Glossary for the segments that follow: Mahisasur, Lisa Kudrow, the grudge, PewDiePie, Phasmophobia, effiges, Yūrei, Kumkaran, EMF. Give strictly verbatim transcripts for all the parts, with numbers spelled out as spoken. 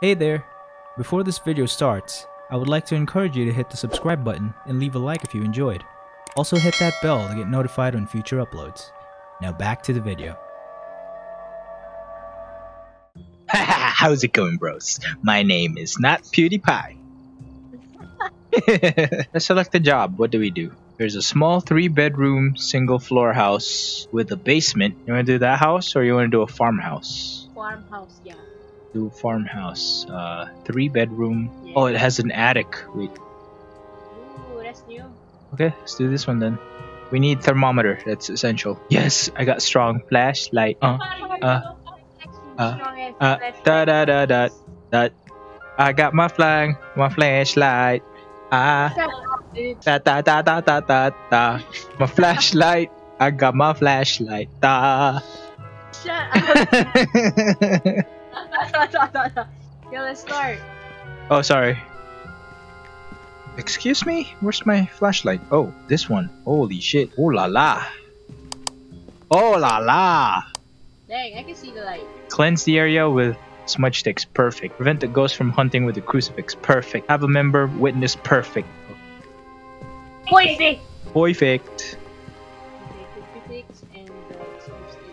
Hey there! Before this video starts, I would like to encourage you to hit the subscribe button and leave a like if you enjoyed. Also hit that bell to get notified on future uploads. Now back to the video. Haha, how's it going, bros? My name is not PewDiePie. Let's select a job. What do we do? There's a small three bedroom, single-floor house with a basement. You want to do that house, or you want to do a farmhouse? Farmhouse, yeah. Do farmhouse. Uh, three bedroom. Yeah. Oh, it has an attic. Wait. Ooh, that's new. Okay, let's do this one then. We need thermometer. That's essential. Yes, I got strong flashlight. Uh, uh, uh, uh, da da da da da. I got my flag, my flashlight. Ah. Da da da da da da da. My flashlight. I got my flashlight. Da. Shut up. Yo, let's start. Oh, sorry. Excuse me? Where's my flashlight? Oh, this one. Holy shit. Oh la la. Oh la la. Dang, I can see the light. Cleanse the area with smudge sticks. Perfect. Prevent the ghost from hunting with a crucifix. Perfect. Have a member witness. Perfect. Perfect. Perfect. Okay, crucifix and the smudge stick.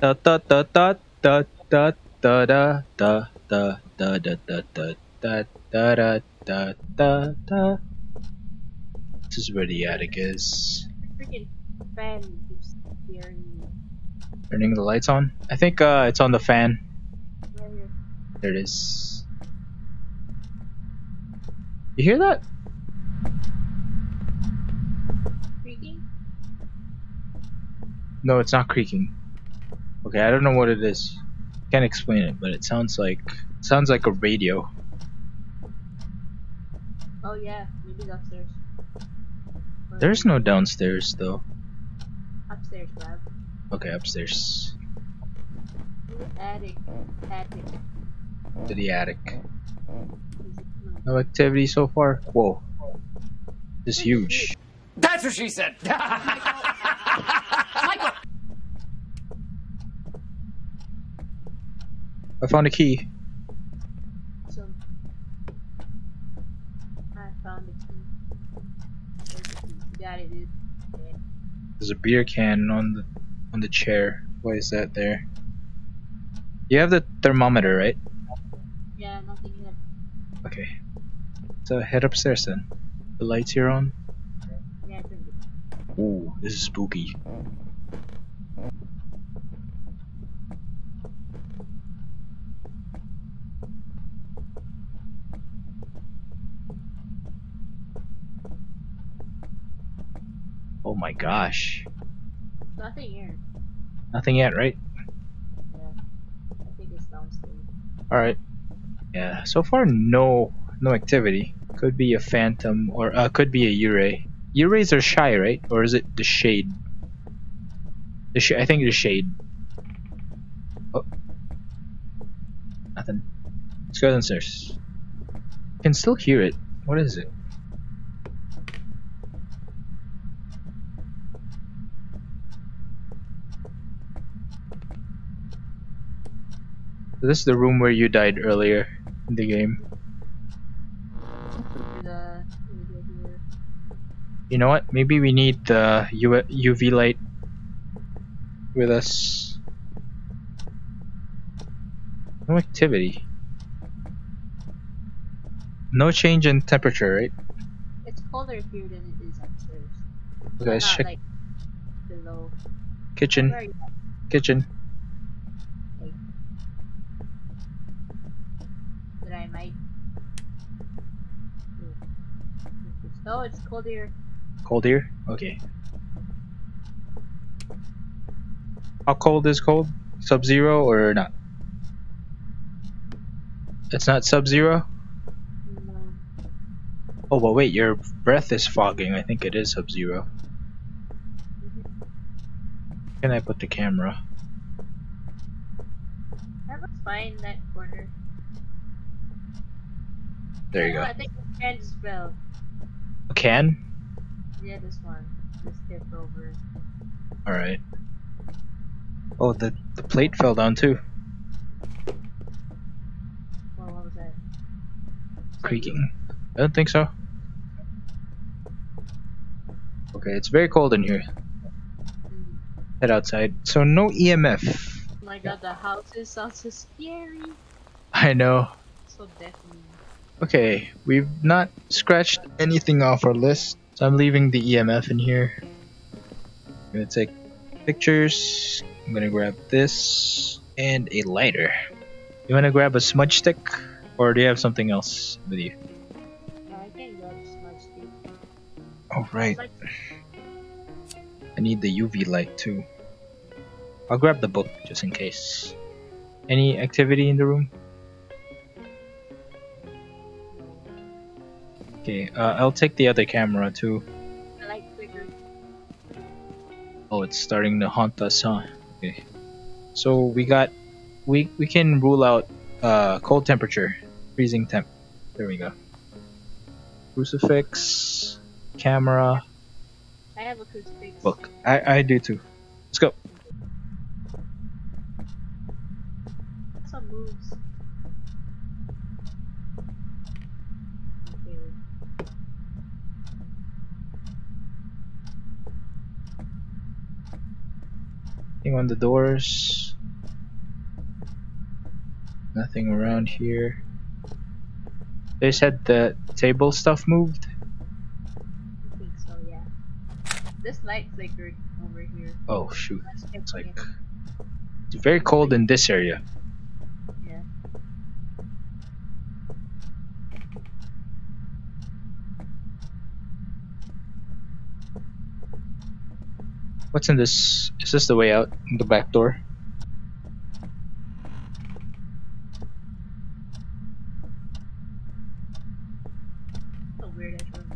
Da da da da da da da da da da da da da da da da da da da da. This is where the attic is. Freaking fan keeps scaring me. Turning the lights on? I think uh it's on the fan. Yeah, yeah. There it is. You hear that? Creaking? No, it's not creaking. Okay, I don't know what it is. Can't explain it, but it sounds like it sounds like a radio. Oh yeah, maybe it's upstairs. Or there's no downstairs though. Upstairs, Bob. Okay, upstairs. Attic, attic. To the attic. No activity so far. Whoa, this is huge. That's what she said. I found a key. So, I found a key. You got it, dude. Yeah. There's a beer can on the on the chair. Why is that there? You have the thermometer, right? Yeah, nothing yet. Okay. So head upstairs then. The lights here on. Yeah, I think it. Ooh, this is spooky. Oh my gosh. Nothing here. Nothing yet, right? Yeah. I think it's downstairs. Alright. Yeah, so far no no activity. Could be a phantom or uh could be a Yūrei. Yūreis are shy, right? Or is it the shade? The sh I think the shade. Oh. Nothing. Let's go downstairs. I can still hear it. What is it? This is the room where you died earlier in the game. You know what? Maybe we need the U V light with us. No activity. No change in temperature, right? It's colder here than it is upstairs. Okay, let's check. Like, below. Kitchen. Kitchen. I might. Oh, it's cold here. Cold here? Okay. How cold is cold? Sub-zero or not? It's not sub-zero? No. Oh, well, wait, your breath is fogging. I think it is sub-zero. Mm-hmm. Where can I put the camera? That looks fine, that corner. There you oh, go. I think a can just fell. A can? Yeah, this one. Just tipped over. Alright. Oh, the, the plate fell down too. Creaking. I don't think so. Okay, it's very cold in here. Head outside. So no E M F. Oh my god, the houses sound so scary. I know. So deafening. Okay, we've not scratched anything off our list, so I'm leaving the E M F in here. I'm gonna take pictures. I'm gonna grab this and a lighter. You wanna grab a smudge stick, or do you have something else with you? No, I can grab a smudge stick. Oh right. I need the U V light too. I'll grab the book just in case. Any activity in the room? Okay, uh, I'll take the other camera too. Oh, it's starting to haunt us, huh? Okay. So we got, we we can rule out uh, cold temperature, freezing temp. There we go. Crucifix, camera. I have a crucifix. Book. I I do too. Let's go. Some moves. Nothing on the doors. Nothing around here. They said the table stuff moved. I think so, yeah. This light flickered over here. Oh shoot! It's like it's very cold in this area. Yeah. What's in this? Is this the way out? The back door? That's a weird ass room.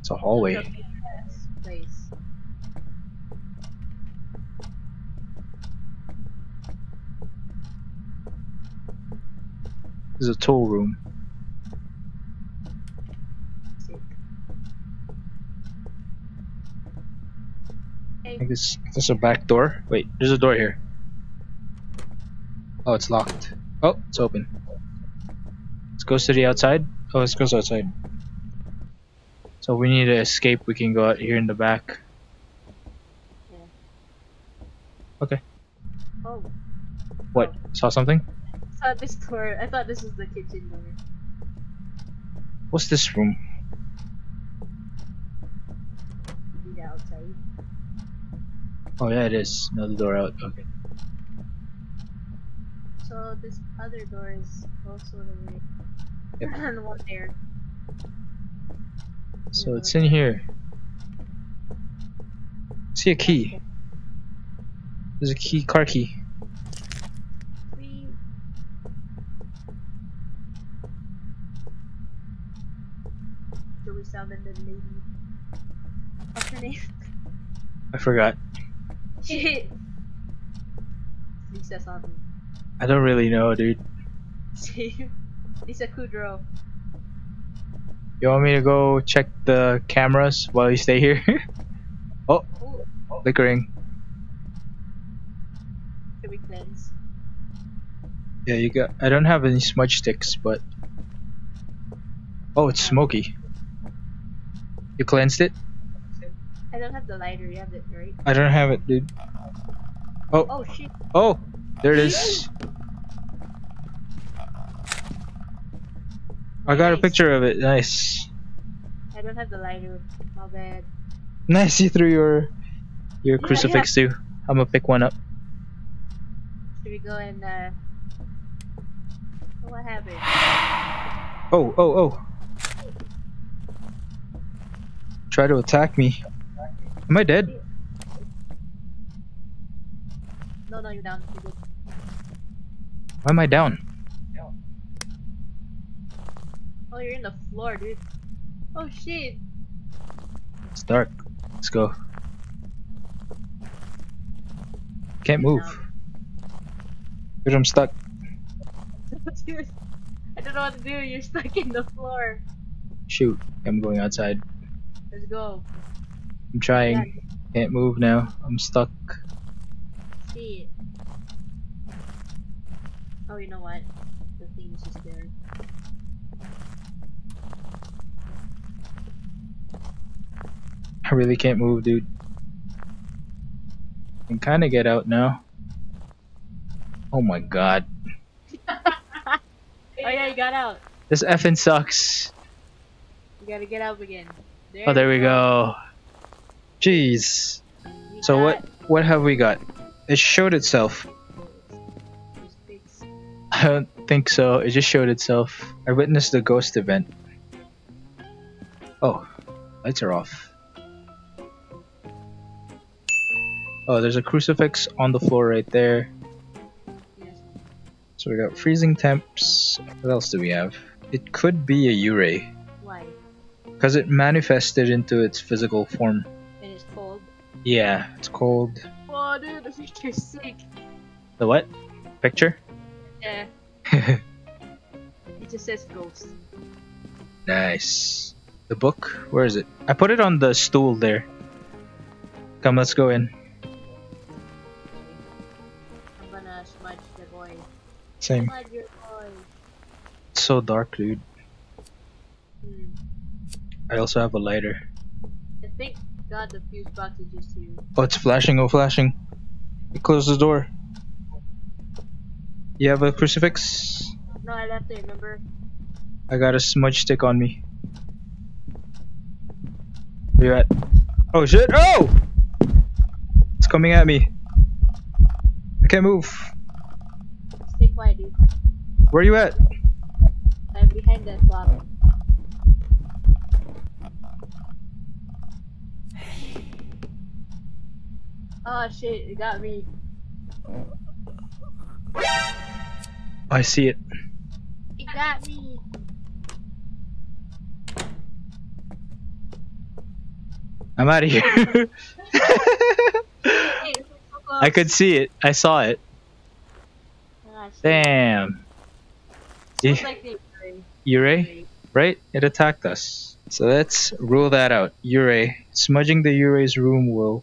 It's a hallway. It's a weird ass place. This is a tool room. I think this is a back door. Wait, there's a door here. Oh, it's locked. Oh, it's open. Let's go to the outside. Oh, let's go outside. So we need to escape. We can go out here in the back. Yeah. Okay. Oh. What? Oh. Saw something? I saw this door. I thought this was the kitchen door. What's this room? The outside. Oh yeah, it is. Another door out. Okay. So this other door is also the way. Yep. I don't know what's there. So it's in here. I see a key. There's a key, car key. Sweet. Do we summon the lady? What's her name? I forgot. Shit. Lisa something. I don't really know, dude. Lisa Kudrow. You want me to go check the cameras while you stay here? Oh, ooh. Flickering. Can we cleanse? Yeah, you got. I don't have any smudge sticks, but oh, it's smoky. You cleansed it? I don't have the lighter, you have it, right? I don't have it, dude. Oh! Oh, shit. Oh! There it is! I got a picture of it, nice. I don't have the lighter, my bad. Nice, you threw your your yeah, crucifix yeah. too. I'm gonna pick one up. Should we go and, uh... what happened? Oh, oh, oh! Try to attack me. Am I dead? No, no, you're down. You're good. Why am I down? Oh, you're in the floor, dude. Oh, shit. It's dark. Let's go. Can't move. Dude, I'm stuck. Dude, I don't know what to do. You're stuck in the floor. Shoot. I'm going outside. Let's go. I'm trying. Can't move now. I'm stuck. See it. Oh, you know what? The thing is just there. I really can't move, dude. I can kind of get out now. Oh my god. Oh yeah, you got out. This effing sucks. You gotta get up again. There oh, there we go. go. Jeez. We so what? What have we got? It showed itself. I don't think so. It just showed itself. I witnessed the ghost event. Oh, lights are off. Oh, there's a crucifix on the floor right there. So we got freezing temps. What else do we have? It could be a Yūrei. Why? Because it manifested into its physical form. And it's cold? Yeah, it's cold. Oh, dude, the picture's sick. The what? Picture? Yeah. It just says ghost. Nice. The book? Where is it? I put it on the stool there. Come, let's go in. I'm gonna smudge the boy. Same. Smudge your boy. It's so dark, dude. Hmm. I also have a lighter. I think God, the fuse box is just here. Oh, it's flashing, oh flashing. It closed the door. You have a crucifix? No, I left it, remember? I got a smudge stick on me. Where you at? Oh shit, oh! It's coming at me. I can't move. Stay quiet, dude. Where are you at? I'm behind that closet. Oh shit, it got me. I see it. It got me. I'm out of here. I could see it. I saw it. Oh, damn. It's like the Yūrei, right? It attacked us. So let's rule that out. Yūrei. Smudging the Yurei's room will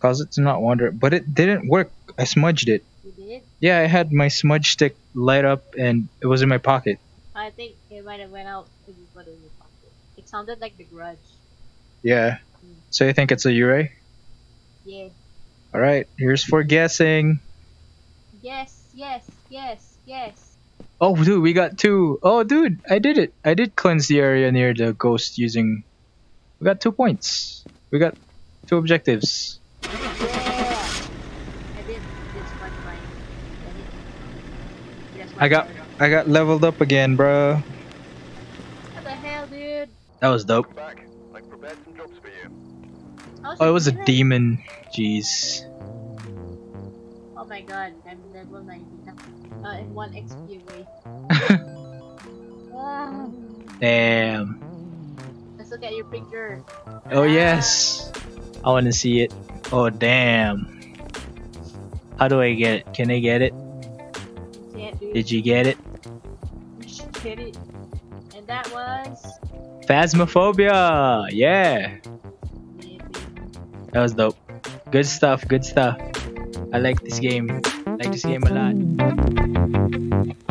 cause it to not wander, but it didn't work. I smudged it. You did? Yeah, I had my smudge stick light up and it was in my pocket. I think it might have went out because you put it in your pocket. It sounded like the Grudge. Yeah. Mm. So you think it's a Yūrei? Yeah. Alright, here's for guessing. Yes, yes, yes, yes. Oh dude, we got two. Oh dude, I did it. I did cleanse the area near the ghost using... We got two points. We got two objectives. I got I got leveled up again, bro. What the hell, dude? That was dope. I prepared some jobs for you. Oh, it was a demon. Jeez. Oh my god, I'm level ninety. Uh, and one X P away. Wow. Damn. Let's look at your picture. Oh yes. I want to see it. Oh damn. How do I get it? Can I get it? Did you get it? You should get it. And that was... Phasmophobia! Yeah! Maybe. That was dope. Good stuff, good stuff. I like this game. I like this game a lot.